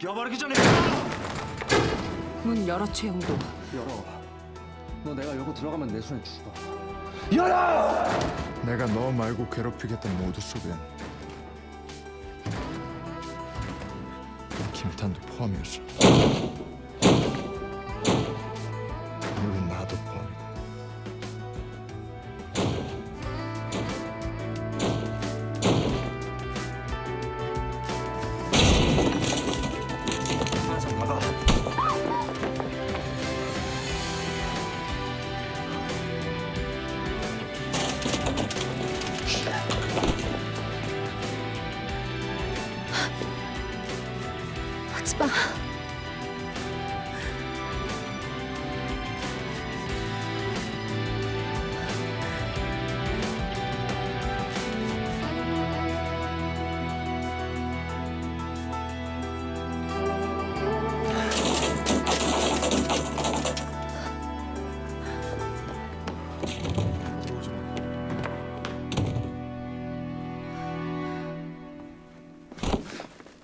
죽여버리기 전에. 문 열어, 최형도. 열어. 너 내가 열고 들어가면 내 손에 죽어. 열어! 내가 너 말고 괴롭히겠던 모두 속엔 김탄도 포함이었어. 물론 나도 포함이고.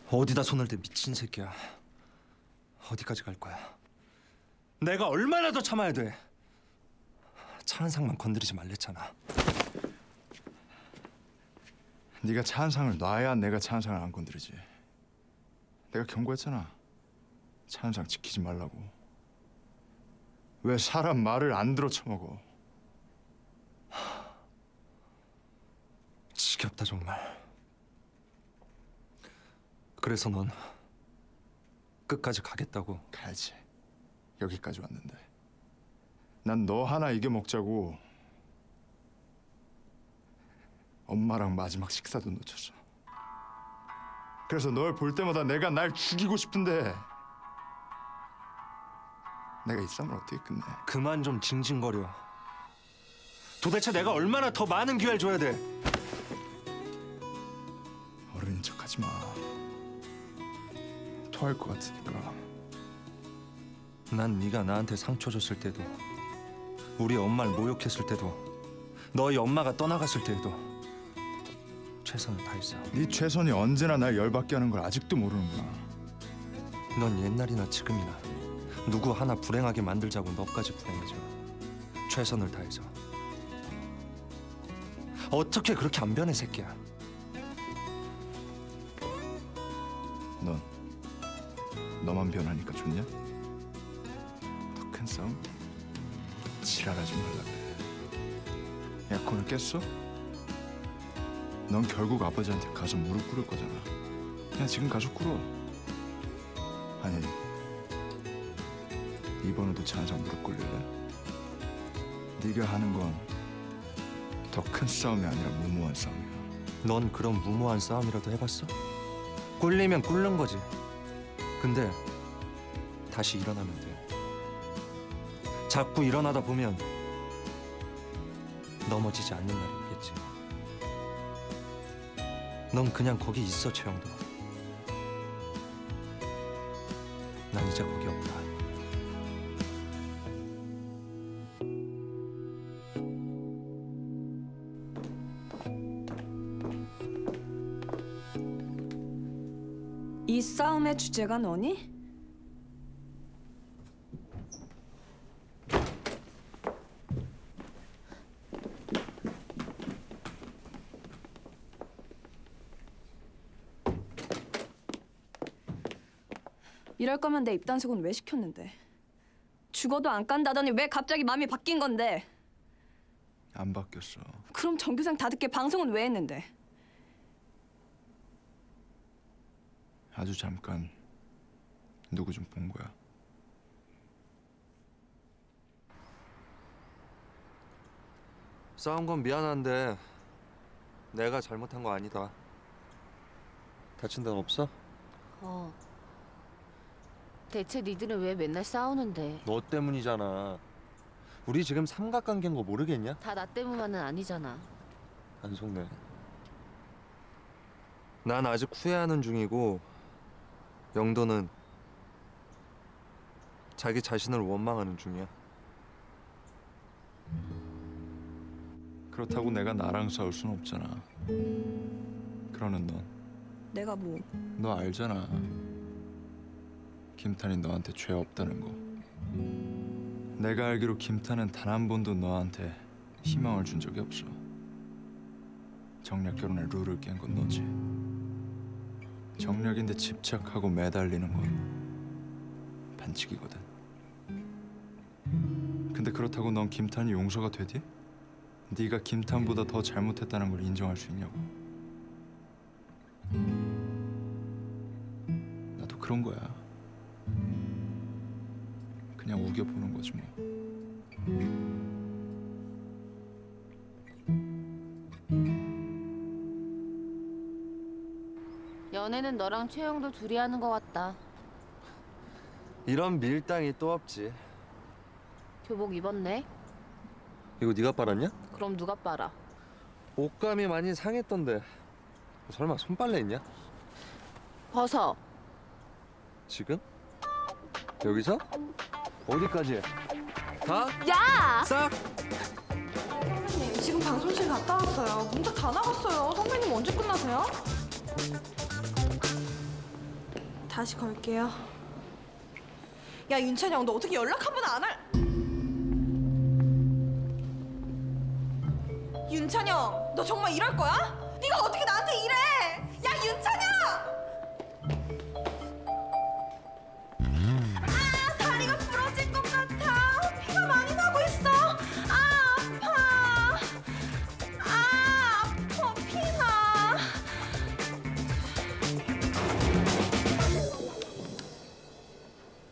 어디다 손을 대, 미친 새끼야. 어디까지 갈 거야? 내가 얼마나 더 참아야 돼? 차은상만 건드리지 말랬잖아. 네가 차은상을 놔야 내가 차은상을 안 건드리지. 내가 경고했잖아. 차은상 지키지 말라고. 왜 사람 말을 안 들어 처먹어? 지겹다 정말. 그래서 넌 끝까지 가겠다고? 가야지. 여기까지 왔는데. 난 너 하나 이겨먹자고 엄마랑 마지막 식사도 놓쳤어. 그래서 널 볼 때마다 내가 날 죽이고 싶은데 내가 이 싸움을 어떻게 끝내? 그만 좀 징징거려. 도대체 내가 얼마나 더 많은 기회를 줘야 돼? 어른인 척하지 마. 토할 것 같으니까. 난 네가 나한테 상처 줬을 때도, 우리 엄마를 모욕했을 때도, 너희 엄마가 떠나갔을 때에도 최선을 다했어. 네 최선이 언제나 날 열받게 하는 걸 아직도 모르는구나. 넌 옛날이나 지금이나 누구 하나 불행하게 만들자고 너까지 불행해져. 최선을 다해서. 어떻게 그렇게 안 변해, 새끼야? 넌 너만 변하니까 좋냐? 더 큰 싸움? 지랄하지 말라 그래. 약혼을 깼어? 넌 결국 아버지한테 가서 무릎 꿇을 거잖아. 그냥 지금 가서 꿇어. 아니, 이번에도 차은상 무릎 꿇을래? 네가 하는 건 더 큰 싸움이 아니라 무모한 싸움이야. 넌 그런 무모한 싸움이라도 해봤어? 꿇리면 꿇는 거지. 근데 다시 일어나면 돼. 자꾸 일어나다 보면 넘어지지 않는 날이 오겠지. 넌 그냥 거기 있어, 최형도. 난 이제 거기 없다. 이 싸움의 주제가 너니? 이럴 거면 내 입단속은 왜 시켰는데? 죽어도 안 깐다더니 왜 갑자기 마음이 바뀐 건데? 안 바뀌었어. 그럼 정규생 다 듣게 방송은 왜 했는데? 아주 잠깐 누구 좀 본 거야. 싸운 건 미안한데 내가 잘못한 거 아니다. 다친 데는 없어? 어. 대체 니들은 왜 맨날 싸우는데? 너 때문이잖아. 우리 지금 삼각관계인 거 모르겠냐? 다 나 때문만은 아니잖아. 안 속네. 난 아직 후회하는 중이고 영도는 자기 자신을 원망하는 중이야. 그렇다고 내가 나랑 싸울 순 없잖아. 그러는 넌. 내가 뭐? 너 알잖아. 김탄이 너한테 죄 없다는 거. 내가 알기로 김탄은 단 한 번도 너한테 희망을 준 적이 없어. 정략 결혼의 룰을 깬 건 너지. 정략인데 집착하고 매달리는 건 반칙이거든. 근데 그렇다고 넌 김탄이 용서가 되디? 네가 김탄보다 더 잘못했다는 걸 인정할 수 있냐고. 나도 그런 거야. 그냥 우겨보는 거지 뭐. 연애는 너랑 최형도 둘이 하는 것 같다. 이런 밀당이 또 없지. 교복 입었네. 이거 네가 빨았냐? 그럼 누가 빨아? 옷감이 많이 상했던데 설마 손빨래 있냐? 벗어. 지금? 여기서? 어디까지? 다? 야! 싹! 선배님 지금 방송실 갔다 왔어요. 문자 다 나갔어요. 선배님 언제 끝나세요? 다시 걸게요. 야 윤찬영, 너 어떻게 연락 한 번 안 할... 윤찬영, 너 정말 이럴 거야? 네가 어떻게 나한테 이래? 야 윤찬영! 아, 다리가 부러질 것 같아. 피가 많이 나고 있어. 아, 아파. 아, 아파. 피나.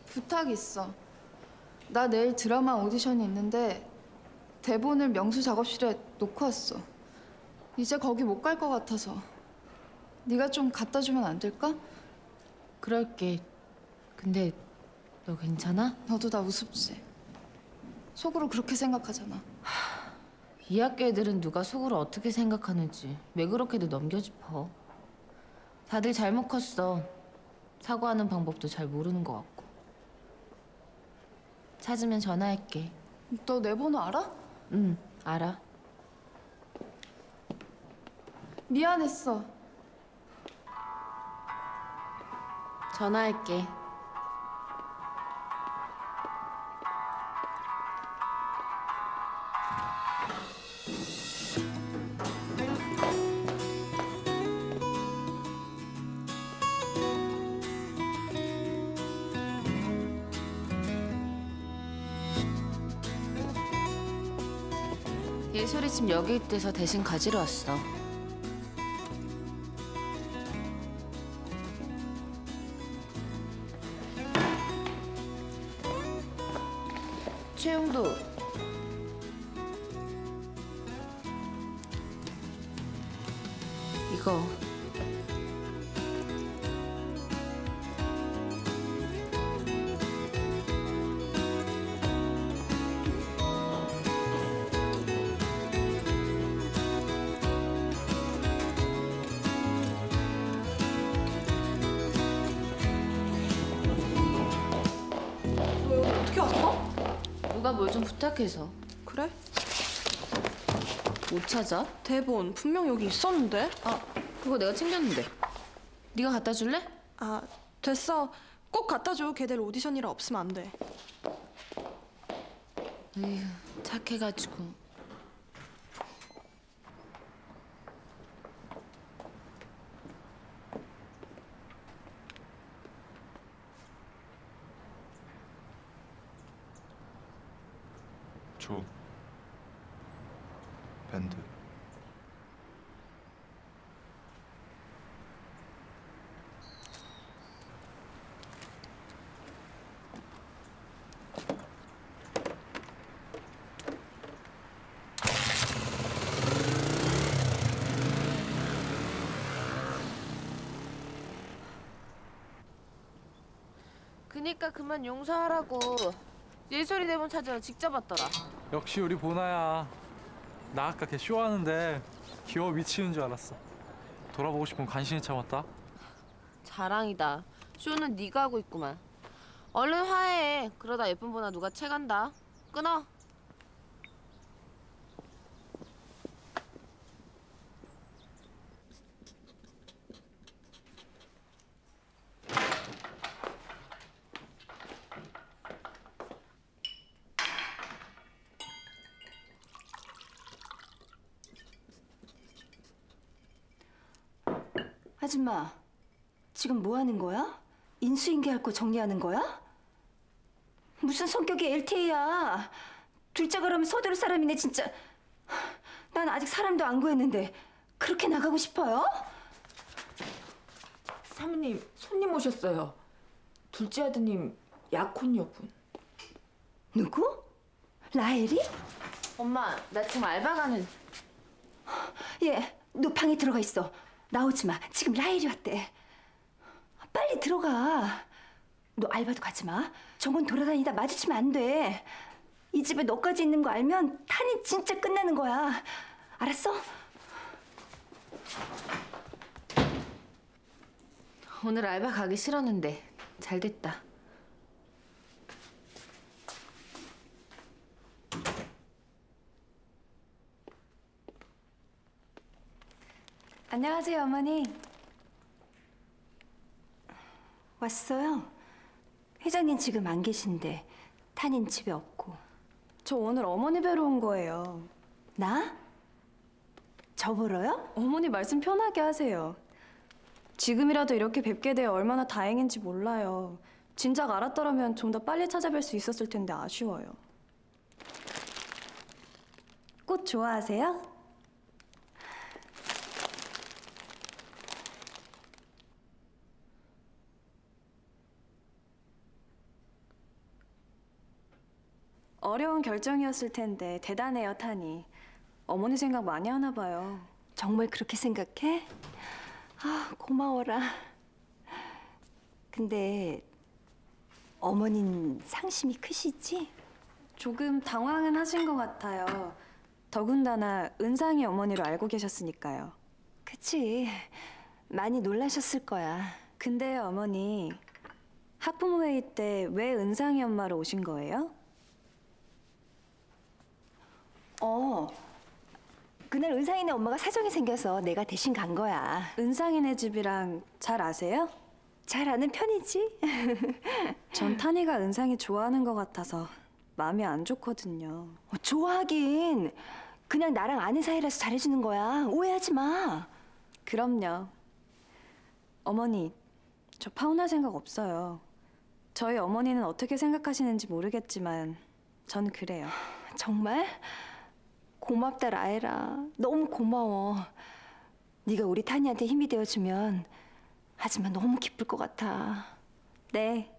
부탁 있어. 나 내일 드라마 오디션이 있는데 대본을 명수 작업실에 놓고 왔어. 이제 거기 못 갈 것 같아서 네가 좀 갖다 주면 안 될까? 그럴게. 근데 너 괜찮아? 너도 나 우습지. 속으로 그렇게 생각하잖아. 이 학교 애들은 누가 속으로 어떻게 생각하는지 왜 그렇게도 넘겨짚어. 다들 잘못 컸어. 사과하는 방법도 잘 모르는 것 같고. 찾으면 전화할게. 너 내 번호 알아? 응, 알아. 미안했어. 전화할게. 예솔이 집 여기 있대서 대신 가지러 왔어. 최형도. 이거. 누가 뭘 좀 부탁해서. 그래? 못 찾아? 대본 분명 여기 있었는데. 아, 그거 내가 챙겼는데. 네가 갖다 줄래? 아, 됐어. 꼭 갖다 줘. 걔들 오디션이라 없으면 안 돼. 에휴, 착해가지고. 조, 밴드. 그니까 그만 용서하라고. 예솔이 대본 찾으러 직접 왔더라. 역시 우리 보나야. 나 아까 걔 쇼하는데 귀여워 미치는 줄 알았어. 돌아보고 싶으면 간신히 참았다. 자랑이다. 쇼는 네가 하고 있구만. 얼른 화해해. 그러다 예쁜 보나 누가 채 간다. 끊어. 아줌마, 지금 뭐 하는 거야? 인수인계할 거 정리하는 거야? 무슨 성격이 LTA야? 둘째 가라면 서두를 사람이네, 진짜. 난 아직 사람도 안 구했는데 그렇게 나가고 싶어요? 사모님, 손님 오셨어요. 둘째 아드님 약혼 여분. 누구? 라헬이? 엄마, 나 지금 알바 가는... 예, 너 방에 들어가 있어. 나오지 마. 지금 라헬이 왔대. 빨리 들어가. 너 알바도 가지 마. 정원 돌아다니다 마주치면 안 돼. 이 집에 너까지 있는 거 알면 탄이 진짜 끝나는 거야. 알았어? 오늘 알바 가기 싫었는데 잘 됐다. 안녕하세요, 어머니. 왔어요? 회장님 지금 안 계신데 탄인 집에 없고. 저 오늘 어머니 뵈러 온 거예요. 나? 저 보러요? 어머니 말씀 편하게 하세요. 지금이라도 이렇게 뵙게 돼 얼마나 다행인지 몰라요. 진작 알았더라면 좀 더 빨리 찾아뵐 수 있었을 텐데 아쉬워요. 꽃 좋아하세요? 어려운 결정이었을 텐데 대단해요, 탄이. 어머니 생각 많이 하나 봐요. 정말 그렇게 생각해? 아, 고마워라. 근데 어머니는 상심이 크시지? 조금 당황은 하신 것 같아요. 더군다나 은상이 어머니로 알고 계셨으니까요. 그치. 많이 놀라셨을 거야. 근데 어머니, 학부모회의 때 왜 은상이 엄마로 오신 거예요? 그날 은상이네 엄마가 사정이 생겨서 내가 대신 간 거야. 은상이네 집이랑 잘 아세요? 잘 아는 편이지. 전 탄이가 은상이 좋아하는 것 같아서 마음이 안 좋거든요. 좋아하긴. 그냥 나랑 아는 사이라서 잘해주는 거야. 오해하지 마. 그럼요. 어머니, 저 파혼할 생각 없어요. 저희 어머니는 어떻게 생각하시는지 모르겠지만 전 그래요. 정말? 고맙다, 라엘아. 너무 고마워. 네가 우리 탄이한테 힘이 되어주면 하지만 너무 기쁠 것 같아. 네.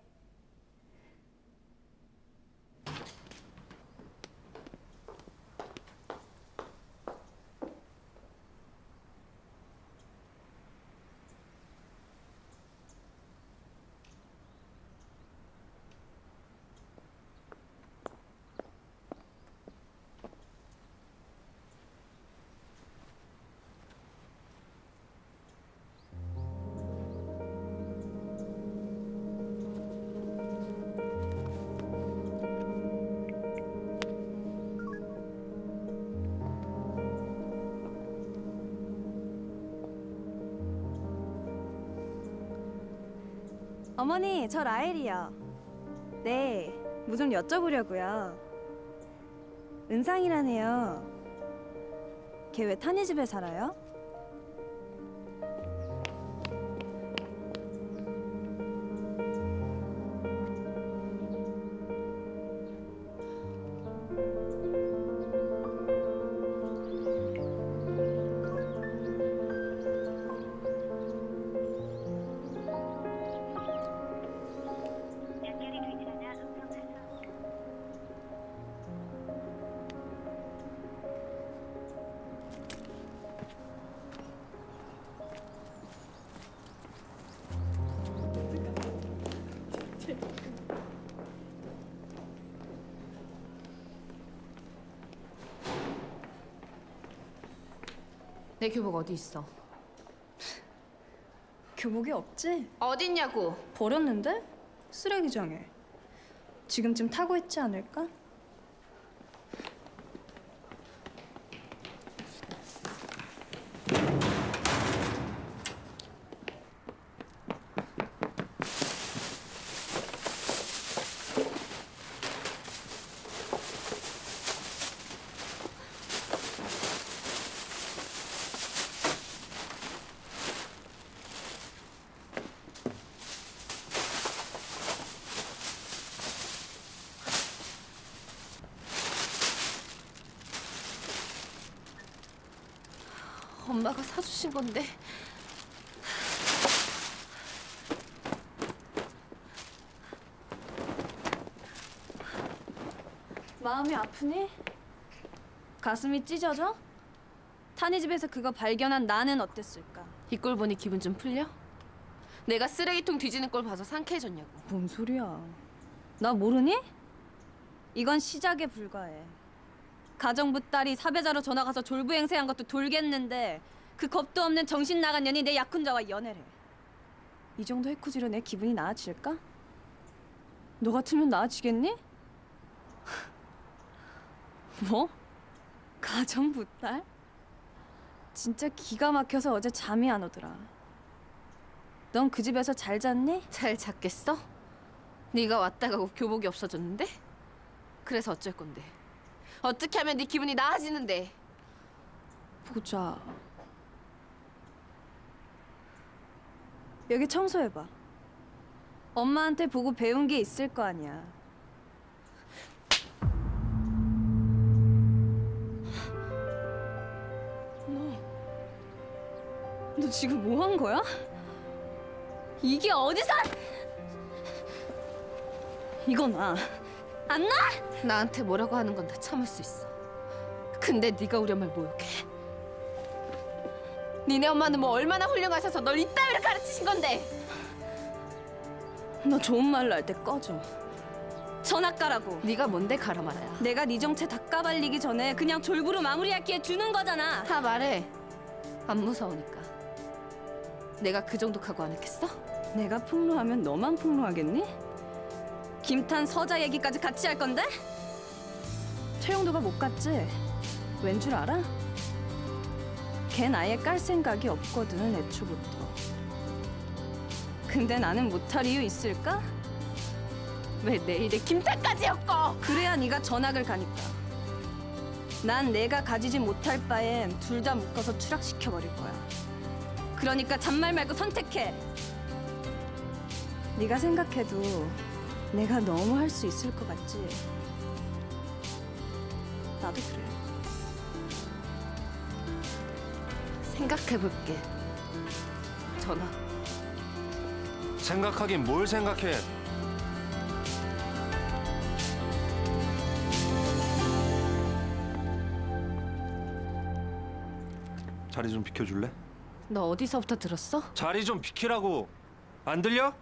어머니, 저 라헬이요. 네, 뭐 좀 여쭤보려고요. 은상이라네요. 걔 왜 탄이 집에 살아요? 내 교복 어디 있어? 교복이 없지? 어딨냐고? 버렸는데? 쓰레기장에. 지금쯤 타고 있지 않을까? 엄마가 사주신 건데. 마음이 아프니? 가슴이 찢어져? 탄이 집에서 그거 발견한 나는 어땠을까? 이 꼴 보니 기분 좀 풀려? 내가 쓰레기통 뒤지는 꼴 봐서 상쾌해졌냐고. 뭔 소리야. 나 모르니? 이건 시작에 불과해. 가정부 딸이 사배자로 전화가서 졸부행세한 것도 돌겠는데 그 겁도 없는 정신 나간 년이 내 약혼자와 연애를 해. 이 정도 해코지로 내 기분이 나아질까? 너 같으면 나아지겠니? 뭐? 가정부 딸? 진짜 기가 막혀서 어제 잠이 안 오더라. 넌 그 집에서 잘 잤니? 잘 잤겠어? 네가 왔다 가고 교복이 없어졌는데? 그래서 어쩔 건데? 어떻게 하면 네 기분이 나아지는데? 보자. 여기 청소해봐. 엄마한테 보고 배운 게 있을 거 아니야. 너 지금 뭐 한 거야? 이게 어디서? 이거 나. 안 나? 나한테 뭐라고 하는 건 다 참을 수 있어. 근데 네가 우리 엄마를 모욕해? 니네 엄마는 뭐 얼마나 훌륭하셔서 널 이따위로 가르치신 건데? 너 좋은 말로 할 때 꺼져. 전학 가라고. 네가 뭔데 가라 말아야. 내가 네 정체 다 까발리기 전에 그냥 졸부로 마무리할기에 주는 거잖아. 다 말해. 안 무서우니까. 내가 그 정도 각오 안 했겠어? 내가 폭로하면 너만 폭로하겠니? 김탄 서자 얘기까지 같이 할 건데? 최형도가 못 갔지? 왠 줄 알아? 걘 아예 깔 생각이 없거든, 애초부터. 근데 나는 못할 이유 있을까? 왜 내일에 김탄까지 엮어? 그래야 네가 전학을 가니까. 난 내가 가지지 못할 바엔 둘 다 묶어서 추락시켜버릴 거야. 그러니까 잔말 말고 선택해. 네가 생각해도 내가 너무 할 수 있을 것 같지? 나도 그래. 생각해볼게. 전화. 생각하긴 뭘 생각해. 자리 좀 비켜줄래? 너 어디서부터 들었어? 자리 좀 비키라고. 안 들려?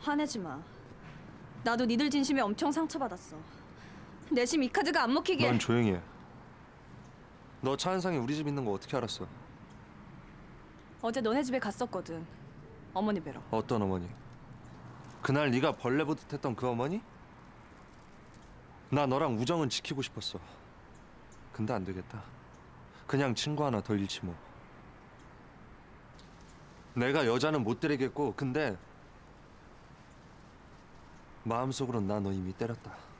화내지 마. 나도 니들 진심에 엄청 상처받았어. 내심 이 카드가 안 먹히게. 넌 조용히 해. 너 차은상이 우리 집 있는 거 어떻게 알았어? 어제 너네 집에 갔었거든. 어머니 뵈러. 어떤 어머니? 그날 네가 벌레 보듯 했던 그 어머니? 나 너랑 우정은 지키고 싶었어. 근데 안 되겠다. 그냥 친구 하나 더 잃지 뭐. 내가 여자는 못 때리겠고 근데 마음속으론 나 너 이미 때렸다.